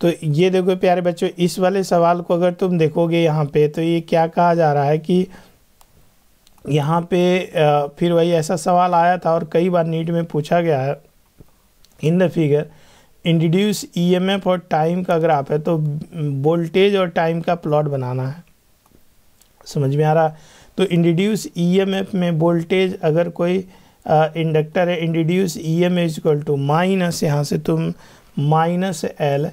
तो ये देखो प्यारे बच्चों, इस वाले सवाल को अगर तुम देखोगे यहाँ पे तो ये क्या कहा जा रहा है कि यहाँ पे फिर वही ऐसा सवाल आया था और कई बार नीट में पूछा गया है। In the figure introduce EMF और टाइम का ग्राफ है, तो वोल्टेज और टाइम का प्लॉट बनाना है। समझ में आ रहा? तो इंट्रोड्यूस ईएमएफ में वोल्टेज अगर कोई इंडक्टर है, introduce EMF is equal to minus, यहाँ से तुम माइनस एल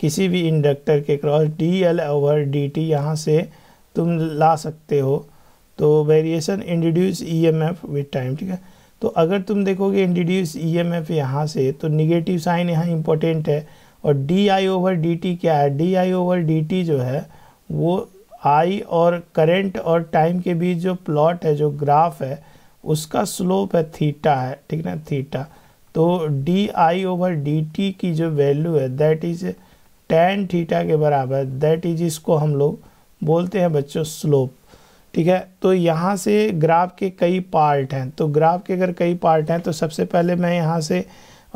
किसी भी इंडक्टर के cross D L over D T यहाँ से तुम ला सकते हो। तो variation introduce EMF with time, ठीक है। तो अगर तुम देखोगे इंट्रोड्यूस ईएमएफ यहाँ से तो निगेटिव साइन यहाँ इम्पोर्टेंट है, और D I over D T क्या है, D I over D T जो है वो आई और करंट और टाइम के बीच जो प्लॉट है, जो ग्राफ है, उसका स्लोप है, थीटा है, ठीक ना, थीटा। तो D I over D T की जो वैल्यू है दैट इज tan थीटा के बराबर, दैट इज इसको हम लोग बोलते हैं बच्चों स्लोप, ठीक है। तो यहाँ से ग्राफ के कई पार्ट हैं, तो ग्राफ के अगर कई पार्ट हैं तो सबसे पहले मैं यहाँ से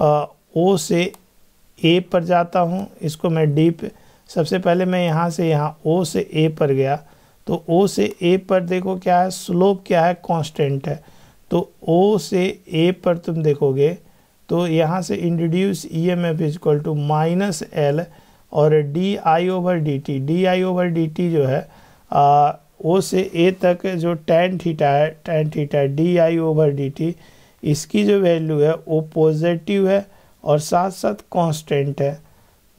ओ से ए पर जाता हूँ, इसको मैं डी पे, सबसे पहले मैं यहाँ से यहाँ ओ से ए पर गया, तो ओ से ए पर देखो क्या है, स्लोप क्या है, कांस्टेंट है। तो ओ से ए पर तुम देखोगे तो यहाँ से introduce E M F is equal to minus L और D I over D T, D I over D T जो है ओ से ए तक जो tan थीटा है, tan theta D I over D T, इसकी जो वैल्यू है वो पॉजिटिव है और साथ साथ कांस्टेंट है।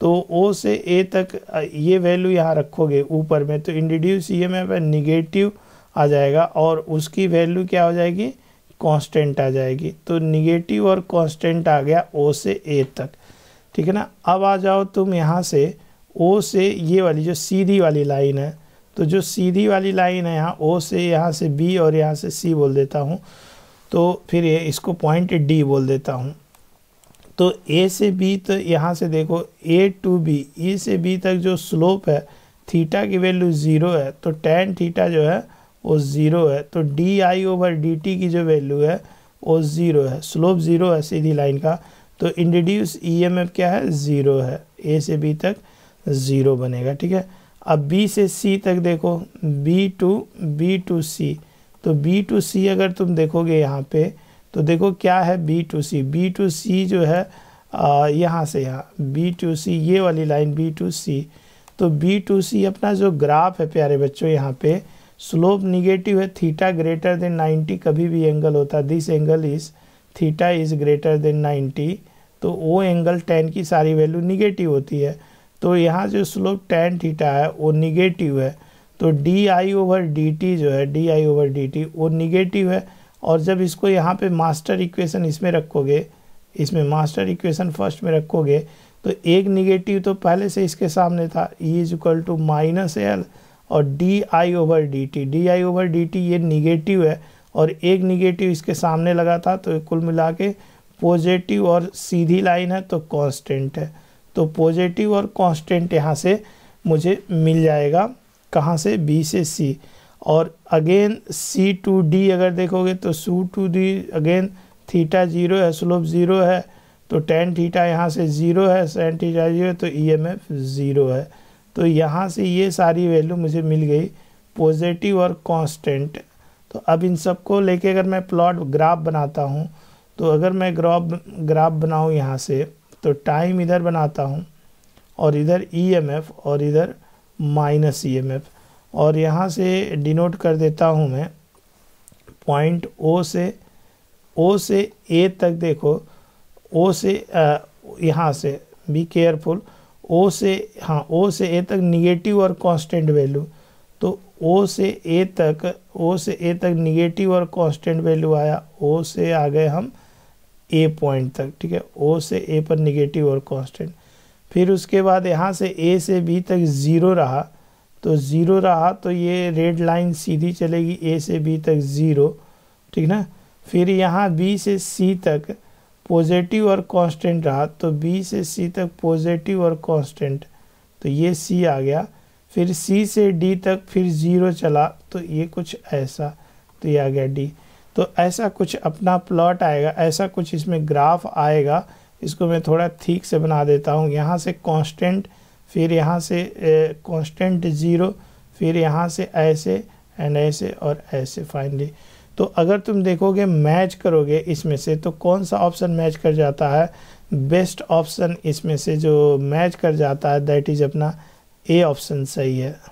तो ओ से ए तक ये वैल्यू यहाँ रखोगे ऊपर में तो इंट्रोड्यूस ईएमएफ निगेटिव आ जाएगा और उसकी वैल्यू क्या हो जाएगी, कांस्टेंट आ जाएगी। तो निगेटिव और कांस्टेंट आ गया ओ से ए तक, ठीक है ना। अब आ जाओ तुम यहाँ से ओ से ये वाली जो सीधी वाली लाइन है, तो जो सीधी वाली लाइन है यहाँ ओ से, यहाँ से बी और यहाँ से सी बोल देता हूँ, तो फिर ये इसको पॉइंट डी बोल देता हूँ। तो ए से बी, तो यहाँ से देखो ए टू बी, ए से बी तक जो स्लोप है थीटा की वैल्यू ज़ीरो है, तो tan थीटा जो है वो ज़ीरो है, तो D I over D T की जो वैल्यू है वो ज़ीरो है, स्लोप ज़ीरो है सीधी लाइन का। तो इंट्रोड्यूस ई एम एफ क्या है, ज़ीरो है, ए से बी तक ज़ीरो बनेगा, ठीक है। अब B से C तक देखो, B टू C, तो B टू C अगर तुम देखोगे यहाँ पे तो देखो क्या है B टू C जो है यहाँ से यहाँ B टू C, ये वाली लाइन B टू C, तो B टू C अपना जो ग्राफ है प्यारे बच्चों, यहाँ पे स्लोप निगेटिव है, थीटा ग्रेटर देन 90 कभी भी एंगल होता, this angle is theta is greater than 90, तो वो एंगल tan की सारी वैल्यू निगेटिव होती है। तो यहाँ जो स्लोप tan थीटा है वो निगेटिव है, तो D I over D T जो है, D I over D T वो निगेटिव है। और जब इसको यहाँ पे मास्टर इक्वेशन इसमें रखोगे, इसमें मास्टर इक्वेशन फर्स्ट में रखोगे तो एक निगेटिव तो पहले से इसके सामने था, E is equal to minus L और D I over D T, D I over D T ये निगेटिव है और एक निगेटिव इसके सामने लगा था, तो कुल मिला के पॉजिटिव और सीधी लाइन है तो कॉन्स्टेंट है। तो पॉजिटिव और कांस्टेंट यहाँ से मुझे मिल जाएगा, कहाँ से, बी से सी। और अगेन सी टू डी अगर देखोगे तो C to D again theta zero है, स्लोप ज़ीरो है, तो tan थीटा यहाँ से ज़ीरो है, tan थीटा ज़ीरो, तो ईएमएफ ज़ीरो है। तो यहाँ से ये सारी वैल्यू मुझे मिल गई पॉजिटिव और कांस्टेंट। तो अब इन सबको लेके अगर मैं प्लॉट ग्राफ बनाता हूँ, तो अगर मैं ग्राफ बनाऊँ यहाँ से तो टाइम इधर बनाता हूँ और इधर ईएमएफ और इधर माइनस ईएमएफ, और यहाँ से डिनोट कर देता हूँ मैं पॉइंट ओ से ए तक। देखो ओ से यहाँ से बी केयरफुल, ओ से हाँ ओ से ए तक निगेटिव और कांस्टेंट वैल्यू, तो ओ से ए तक निगेटिव और कांस्टेंट वैल्यू आया, ओ से आ गए हम ए पॉइंट तक, ठीक है, ओ से ए पर निगेटिव और कांस्टेंट। फिर उसके बाद यहाँ से ए से बी तक ज़ीरो रहा, तो ये रेड लाइन सीधी चलेगी ए से बी तक ज़ीरो, ठीक ना। फिर यहाँ बी से सी तक पॉजिटिव और कांस्टेंट रहा, तो बी से सी तक पॉजिटिव और कांस्टेंट, तो ये सी आ गया। फिर सी से डी तक फिर ज़ीरो चला, तो ये कुछ ऐसा, तो ये आ गया डी। तो ऐसा कुछ अपना प्लॉट आएगा, ऐसा कुछ इसमें ग्राफ आएगा। इसको मैं थोड़ा ठीक से बना देता हूँ, यहाँ से कांस्टेंट फिर यहाँ से कांस्टेंट ज़ीरो, फिर यहाँ से ऐसे एंड ऐसे और ऐसे फाइनली। तो अगर तुम देखोगे मैच करोगे इसमें से तो कौन सा ऑप्शन मैच कर जाता है, बेस्ट ऑप्शन इसमें से जो मैच कर जाता है दैट इज़ अपना ए ऑप्शन सही है।